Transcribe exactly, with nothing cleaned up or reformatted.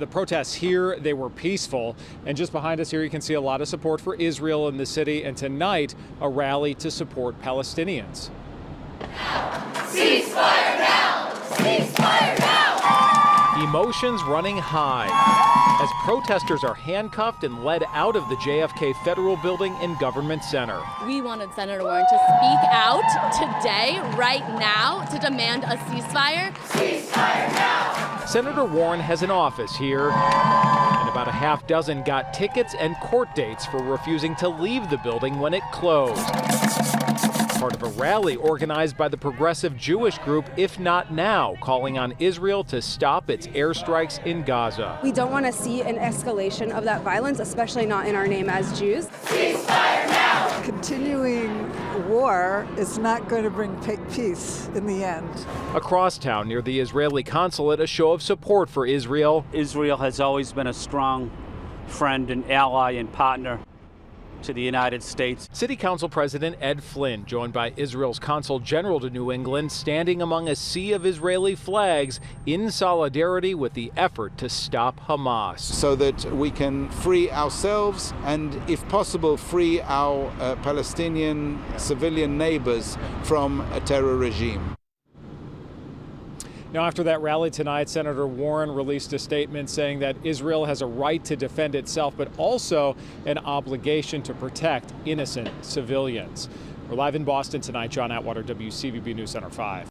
The protests here, they were peaceful. And just behind us here, you can see a lot of support for Israel in the city. And tonight, a rally to support Palestinians. Now, ceasefire now! Ceasefire now! Emotions running high as protesters are handcuffed and led out of the J F K Federal Building in Government Center. We wanted Senator Warren to speak out today, right now, to demand a ceasefire. Ceasefire now! Senator Warren has an office here, and about a half dozen got tickets and court dates for refusing to leave the building when it closed. Part of a rally organized by the progressive Jewish group If Not Now, calling on Israel to stop its airstrikes in Gaza. We don't want to see an escalation of that violence, especially not in our name as Jews. Ceasefire now! Continuing war is not going to bring peace in the end. Across town near the Israeli consulate, a show of support for Israel. Israel has always been a strong friend and ally and partner to the United States. City Council President Ed Flynn, joined by Israel's Consul General to New England, standing among a sea of Israeli flags in solidarity with the effort to stop Hamas. So that we can free ourselves and, if possible, free our uh, Palestinian civilian neighbors from a terror regime. Now, after that rally tonight, Senator Warren released a statement saying that Israel has a right to defend itself, but also an obligation to protect innocent civilians. We're live in Boston tonight. John Atwater, W C V B News Center five.